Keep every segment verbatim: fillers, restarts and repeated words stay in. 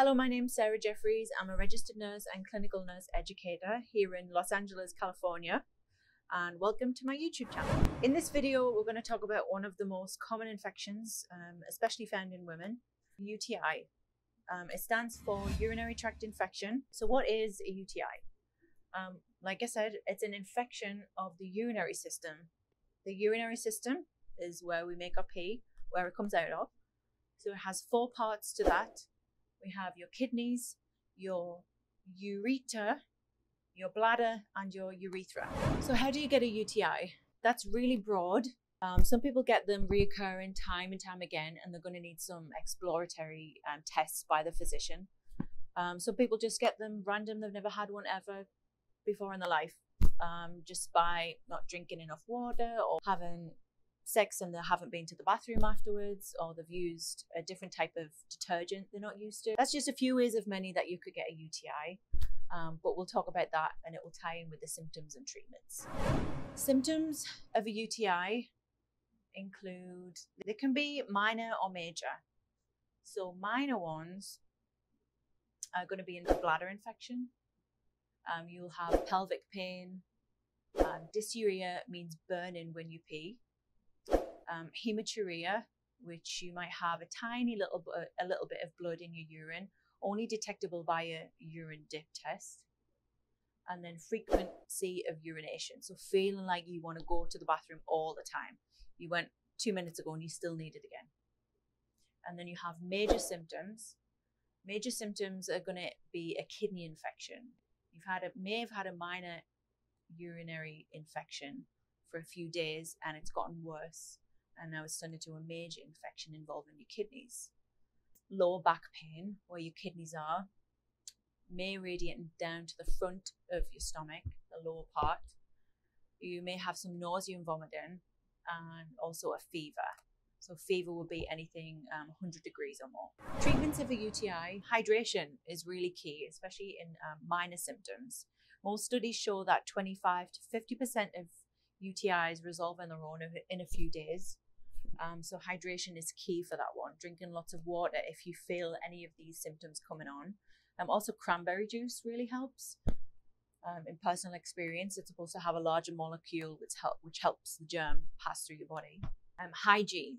Hello, my name's Sarah Jeffries. I'm a registered nurse and clinical nurse educator here in Los Angeles, California, and welcome to my YouTube channel. In this video, we're going to talk about one of the most common infections, um, especially found in women, U T I. Um, it stands for urinary tract infection. So what is a U T I? Um, like I said, it's an infection of the urinary system. The urinary system is where we make our pee, where it comes out of. So it has four parts to that. We have your kidneys, your ureter, your bladder, and your urethra. So how do you get a U T I? That's really broad. Um, some people get them reoccurring time and time again, and they're going to need some exploratory um, tests by the physician. Um, some people just get them random. They've never had one ever before in their life, um, just by not drinking enough water or having sex and they haven't been to the bathroom afterwards, or they've used a different type of detergent they're not used to. That's just a few ways of many that you could get a U T I, um, but we'll talk about that and it will tie in with the symptoms and treatments. Symptoms of a U T I include, they can be minor or major. So minor ones are going to be in the bladder infection. Um, you'll have pelvic pain. Um, dysuria means burning when you pee. Um, hematuria, which you might have a tiny little, a little bit of blood in your urine, only detectable by a urine dip test. And then frequency of urination. So feeling like you want to go to the bathroom all the time. You went two minutes ago and you still need it again. And then you have major symptoms. Major symptoms are going to be a kidney infection. You've had a, may have had a minor urinary infection for a few days and it's gotten worse. And now it's turned into a major infection involving your kidneys. Lower back pain, where your kidneys are, may radiate down to the front of your stomach, the lower part. You may have some nausea and vomiting, and also a fever. So fever would be anything um, one hundred degrees or more. Treatments of a U T I, hydration is really key, especially in um, minor symptoms. Most studies show that twenty-five to fifty percent of U T Is resolve on their own in a few days. Um, so hydration is key for that one. Drinking lots of water if you feel any of these symptoms coming on. Um, also cranberry juice really helps. Um, in personal experience, it's supposed to have a larger molecule which, help, which helps the germ pass through your body. Um, hygiene,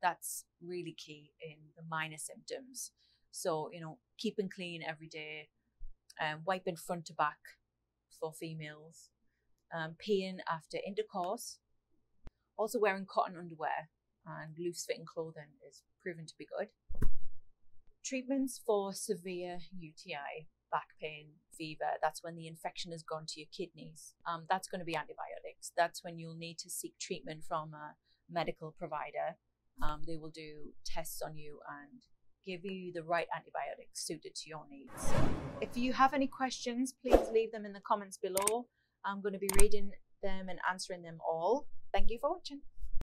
that's really key in the minor symptoms. So, you know, keeping clean every day, um, wiping front to back for females, um, peeing after intercourse, also wearing cotton underwear and loose-fitting clothing is proven to be good. Treatments for severe U T I, back pain, fever, that's when the infection has gone to your kidneys. Um, that's going to be antibiotics. That's when you'll need to seek treatment from a medical provider. Um, they will do tests on you and give you the right antibiotics suited to your needs. If you have any questions, please leave them in the comments below. I'm going to be reading them and answering them all. Thank you for watching.